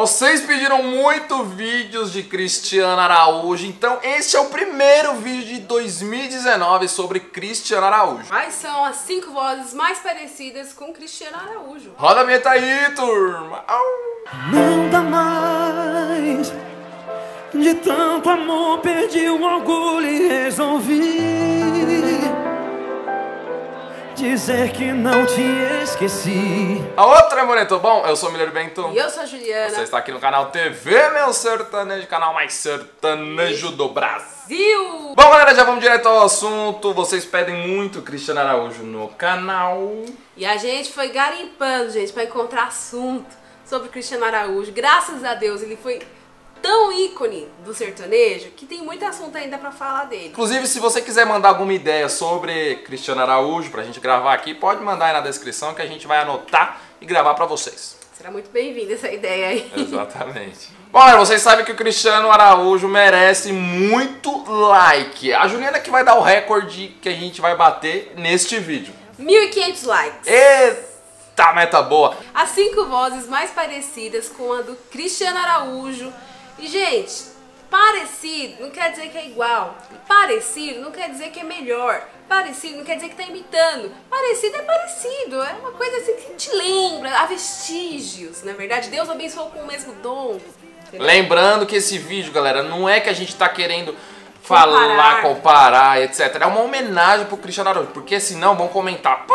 Vocês pediram muito vídeos de Cristiano Araújo, então esse é o primeiro vídeo de 2019 sobre Cristiano Araújo. Quais são as 5 vozes mais parecidas com Cristiano Araújo? Roda a vinheta aí, turma! Não dá mais, de tanto amor perdi o orgulho e resolvi dizer que não te esqueci. A outra é Moreto. Bom, eu sou o Miller Benton. E eu sou a Juliana. Você está aqui no canal TV Meu Sertanejo, canal mais sertanejo do Brasil. Bom, galera, já vamos direto ao assunto. Vocês pedem muito Cristiano Araújo no canal. E a gente foi garimpando, gente, para encontrar assunto sobre Cristiano Araújo. Graças a Deus, ele foi tão ícone do sertanejo que tem muito assunto ainda pra falar dele. Inclusive, se você quiser mandar alguma ideia sobre Cristiano Araújo pra gente gravar aqui, pode mandar aí na descrição que a gente vai anotar e gravar pra vocês. Será muito bem-vinda essa ideia aí. Exatamente. Bom, vocês sabem que o Cristiano Araújo merece muito like. A Juliana que vai dar o recorde que a gente vai bater neste vídeo. 1.500 likes. Exatamente. Tá, meta boa. As 5 vozes mais parecidas com a do Cristiano Araújo. E, gente, parecido não quer dizer que é igual. Parecido não quer dizer que é melhor. Parecido não quer dizer que tá imitando. Parecido. É uma coisa assim que te lembra. Há vestígios, na verdade. Deus abençoou com o mesmo dom. Entendeu? Lembrando que esse vídeo, galera, não é que a gente tá querendo falar, comparar, etc. É uma homenagem pro Cristiano Araújo. Porque senão vão comentar: pô,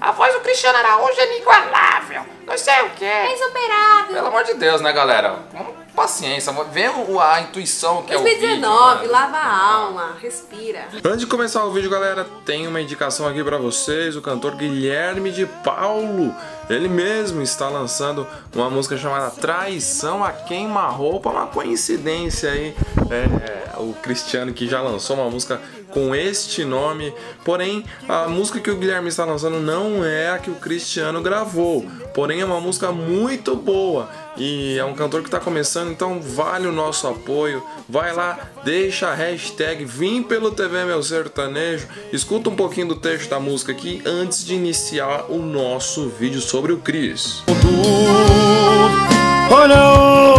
a voz do Cristiano Araújo é inigualável, não sei o que, é insuperável. Pelo amor de Deus, né, galera? Paciência, vê a intuição que 2019, é o vídeo, lava a alma, respira. Antes de começar o vídeo, galera, tem uma indicação aqui pra vocês. O cantor Guilherme de Paulo, ele mesmo está lançando uma música chamada Traição a Queima-Roupa. Uma coincidência aí, o Cristiano que já lançou uma música com este nome. Porém, a música que o Guilherme está lançando não é a que o Cristiano gravou. Porém, é uma música muito boa. E é um cantor que está começando, então vale o nosso apoio. Vai lá, deixa a hashtag Vim pelo TV Meu Sertanejo. Escuta um pouquinho do texto da música aqui antes de iniciar o nosso vídeo sobre o Cris. Olha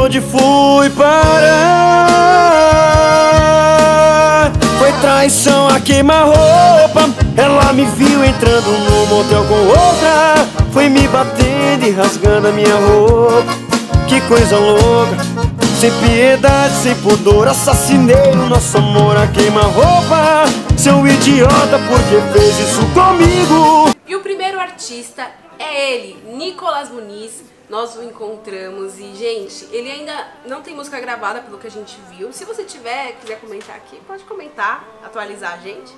onde fui parar. Foi traição a queima-roupa. Ela me viu entrando no motel com outra. Foi me batendo e rasgando a minha roupa. Que coisa louca, sem piedade, sem pudor, assassinei o nosso amor a queima-roupa. Seu idiota, porque fez isso comigo? E o primeiro artista é ele, Nicolas Muniz. Nós o encontramos e, gente, ele ainda não tem música gravada pelo que a gente viu. Se você quiser comentar aqui, pode comentar, atualizar a gente.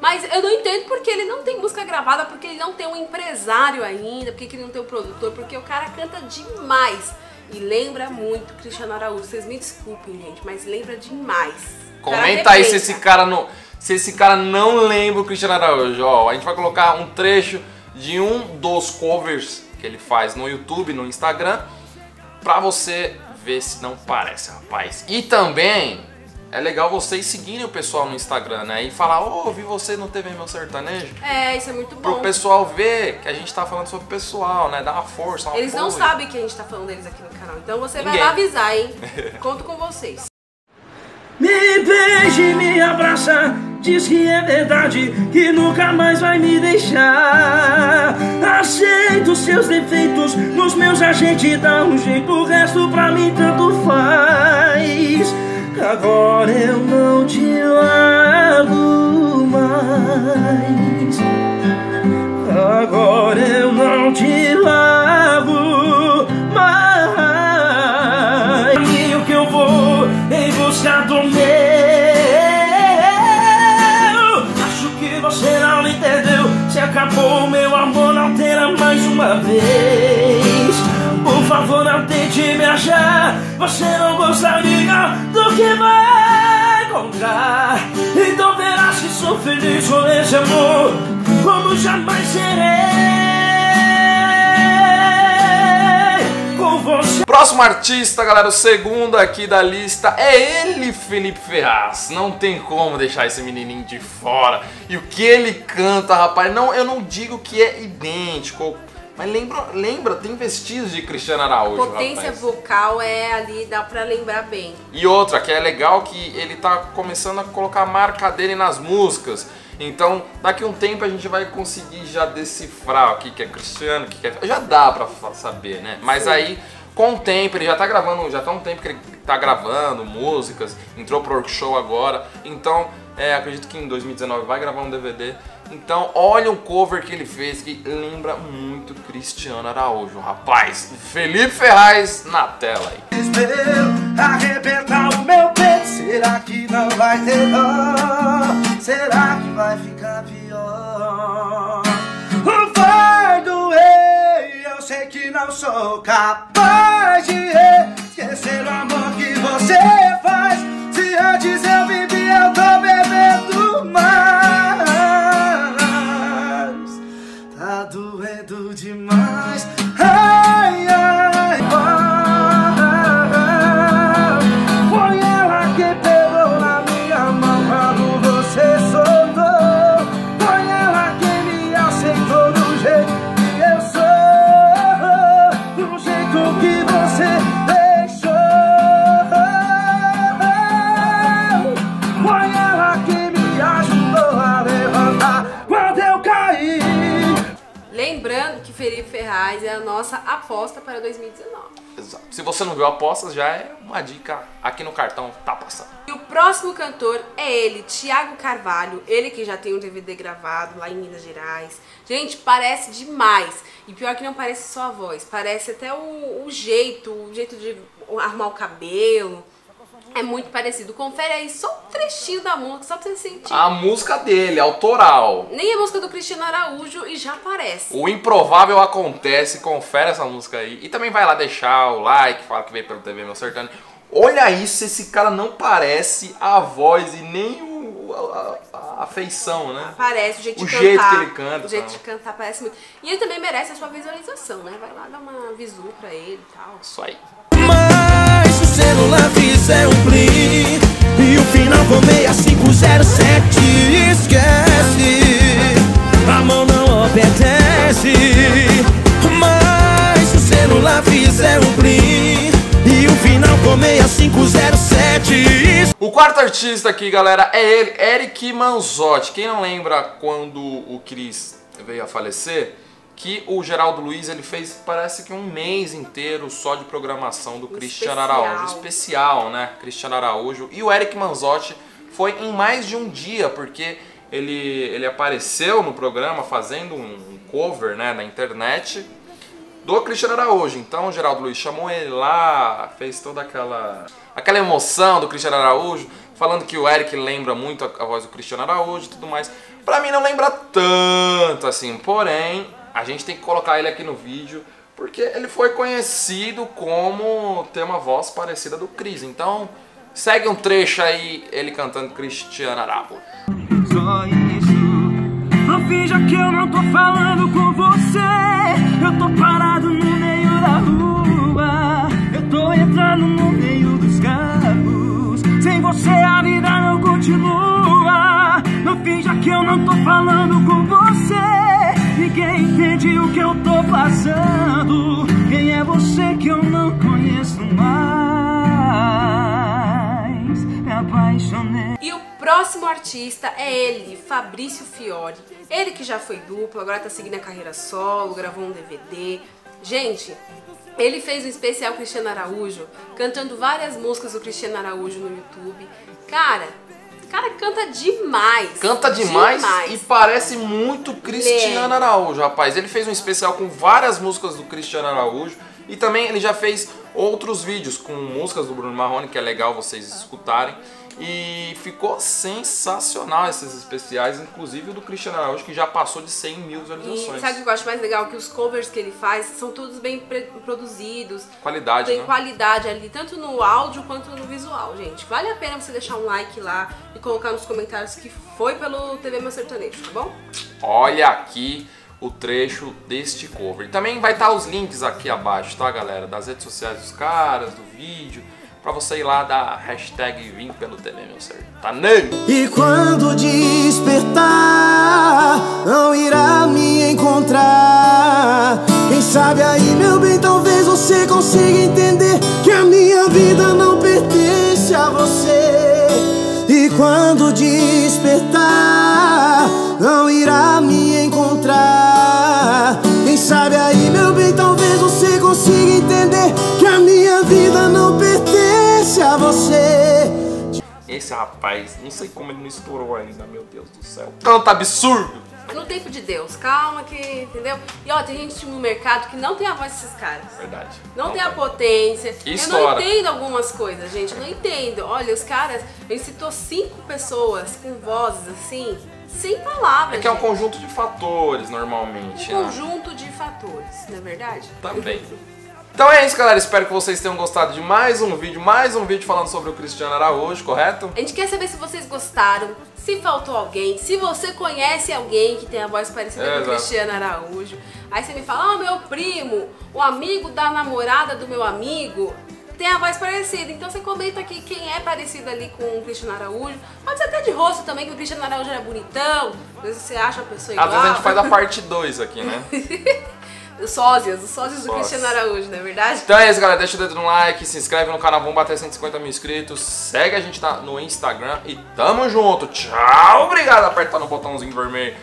Mas eu não entendo porque ele não tem música gravada, porque ele não tem um empresário ainda, porque ele não tem um produtor, porque o cara canta demais. E lembra muito Cristiano Araújo. Vocês me desculpem, gente, mas lembra demais. Comenta aí se esse cara não lembra o Cristiano Araújo. Ó, a gente vai colocar um trecho de um dos covers que ele faz no YouTube, no Instagram, pra você ver se não parece, rapaz. E também é legal vocês seguirem o pessoal no Instagram, né? E falar: ô, vi você no TV Meu Sertanejo. É, isso é muito bom. Pro pessoal ver que a gente tá falando sobre o pessoal, né? Dá uma força, uma apoio. Não sabem que a gente tá falando deles aqui no canal. Então você vai lá avisar, hein? Conto com vocês. Me beije, me abraça, diz que é verdade, que nunca mais vai me deixar. Aceito seus defeitos, nos meus a gente dá um jeito, o resto pra mim tanto faz. Agora eu não te largo mais. Agora eu não te largo mais. E o que eu vou em busca do meu? Acho que você não entendeu. Se acabou meu amor, não terá mais uma vez. Por favor, não tente me achar. Você não gostaria do que vai encontrar. Então verás que sou feliz com esse amor, como jamais serei com você. Próximo artista, galera, o segundo aqui da lista é ele, Felipe Ferraz. Não tem como deixar esse menininho de fora. E o que ele canta, rapaz, não, eu não digo que é idêntico Mas lembra, tem vestígios de Cristiano Araújo. Potência vocal é ali, dá pra lembrar bem. E outra, que é legal que ele tá começando a colocar a marca dele nas músicas. Então, daqui a um tempo a gente vai conseguir já decifrar o que que é Cristiano, o que que é... Já dá pra saber, né? Mas sim, aí, com o tempo, ele já tá gravando, já tá um tempo que ele tá gravando músicas, entrou pro workshop agora. Então, acredito que em 2019 vai gravar um DVD. Então, olha o cover que ele fez, que lembra muito Cristiano Araújo, rapaz. Felipe Ferraz na tela aí. Arrebentar o meu peito, será que não vai ter dor? Será que vai ficar pior? Vai doer, eu sei que não sou capaz de esquecer o amor que você faz. Se antes eu vivi, eu tô bebendo mais. Tá doendo demais. Ai, ai, ai. Foi ela que pegou na minha mão quando você soltou. Foi ela que me aceitou do jeito que eu sou, do jeito que você deixou. Foi ela que me ajudou a levantar quando eu caí. Lembrando que Felipe Ferraz é a nossa aposta para 2019. Exato. Se você não viu apostas, já é uma dica aqui no cartão, tá passando. E o próximo cantor é ele, Thiago Carvalho. Ele que já tem um DVD gravado lá em Minas Gerais. Gente, parece demais. E pior que não parece só a voz, parece até o jeito de arrumar o cabelo. É muito parecido. Confere aí só um trechinho da música, só pra você sentir. A música dele, autoral. Nem a música do Cristiano Araújo e já aparece. O improvável acontece, confere essa música aí. E também vai lá deixar o like, fala que veio pelo TV Meu Sertão. Olha isso, esse cara não parece a voz e nem a feição, né? Parece, o jeito que ele canta. O jeito de cantar parece muito. E ele também merece a sua visualização, né? Vai lá dar uma visu pra ele e tal. Isso aí. Mas o celular fizer um plim e o final for 6507. Esquece, a mão não obedece. Mas o celular fizer um plim e o final for 6507. O quarto artista aqui, galera, é ele, Eric Manzotti. Quem não lembra quando o Chris veio a falecer? Que o Geraldo Luiz, ele fez, parece que um mês inteiro só de programação do Cristiano Araújo. Especial, né? Cristiano Araújo. E o Eric Manzotti foi em mais de um dia, porque ele apareceu no programa fazendo um cover, né, na internet do Cristiano Araújo. Então o Geraldo Luiz chamou ele lá, fez toda aquela emoção do Cristiano Araújo, falando que o Eric lembra muito a voz do Cristiano Araújo e tudo mais. Pra mim não lembra tanto assim, porém... A gente tem que colocar ele aqui no vídeo, porque ele foi conhecido como ter uma voz parecida do Chris. Então, segue um trecho aí, ele cantando Cristiano Araújo. Só isso, não finja que eu não tô falando com você. Eu tô parado no meio da rua, eu tô entrando no meio dos carros. Sem você a vida não continua, não finja que eu não tô falando com você. Ninguém entende o que eu tô passando. Quem é você que eu não conheço mais? Me apaixonei. E o próximo artista é ele, Fabrício Fiori. Ele que já foi duplo, agora tá seguindo a carreira solo, gravou um DVD. Gente, ele fez um especial Cristiano Araújo, cantando várias músicas do Cristiano Araújo no YouTube. Cara, canta demais. Canta demais e parece muito Cristiano Araújo, rapaz. Ele fez um especial com várias músicas do Cristiano Araújo. E também ele já fez outros vídeos com músicas do Bruno Marrone, que é legal vocês escutarem. E ficou sensacional esses especiais, inclusive o do Cristiano Araújo, que já passou de 100 mil visualizações. E sabe o que eu acho mais legal? Que os covers que ele faz são todos bem produzidos. Qualidade, tem, né? Qualidade ali, tanto no áudio quanto no visual, gente. Vale a pena você deixar um like lá e colocar nos comentários que foi pelo TV Meu Sertanejo, tá bom? Olha aqui o trecho deste cover. Também vai estar os links aqui abaixo, tá, galera? Das redes sociais dos caras, do vídeo... Pra você ir lá da hashtag Vim pelo TV Meu Sertanejo. E quando despertar, não irá me encontrar. Quem sabe aí, meu bem, talvez você consiga entender que a minha vida não pertence a você. E quando despertar, não irá me encontrar. Quem sabe aí, meu bem, talvez você consiga entender que a minha vida não pertence a você. Esse rapaz, não sei como ele não estourou ainda, meu Deus do céu. Tanto absurdo! No tempo de Deus, calma que, entendeu? E ó, tem gente no mercado que não tem a voz desses caras. Verdade. Não tem a potência. Eu não entendo algumas coisas, gente. Eu não entendo. Olha, os caras, ele citou 5 pessoas com vozes assim, sem palavras. É que é um conjunto de fatores, normalmente. Um conjunto de fatores, não é verdade? Também. Então é isso, galera. Espero que vocês tenham gostado de mais um vídeo falando sobre o Cristiano Araújo, correto? A gente quer saber se vocês gostaram, se faltou alguém, se você conhece alguém que tem a voz parecida com o Cristiano Araújo. Aí você me fala, ó, meu primo, o amigo da namorada do meu amigo tem a voz parecida. Então você comenta aqui quem é parecido ali com o Cristiano Araújo. Pode ser até de rosto também, que o Cristiano Araújo era bonitão. Às vezes você acha a pessoa igual. Às vezes a gente faz a parte 2 aqui, né? Os sósias do Cristiano Araújo, não é verdade? Então é isso, galera. Deixa o dedo no like, se inscreve no canal, vamos bater 150 mil inscritos. Segue a gente no Instagram e tamo junto. Tchau, obrigado. Aperta no botãozinho vermelho.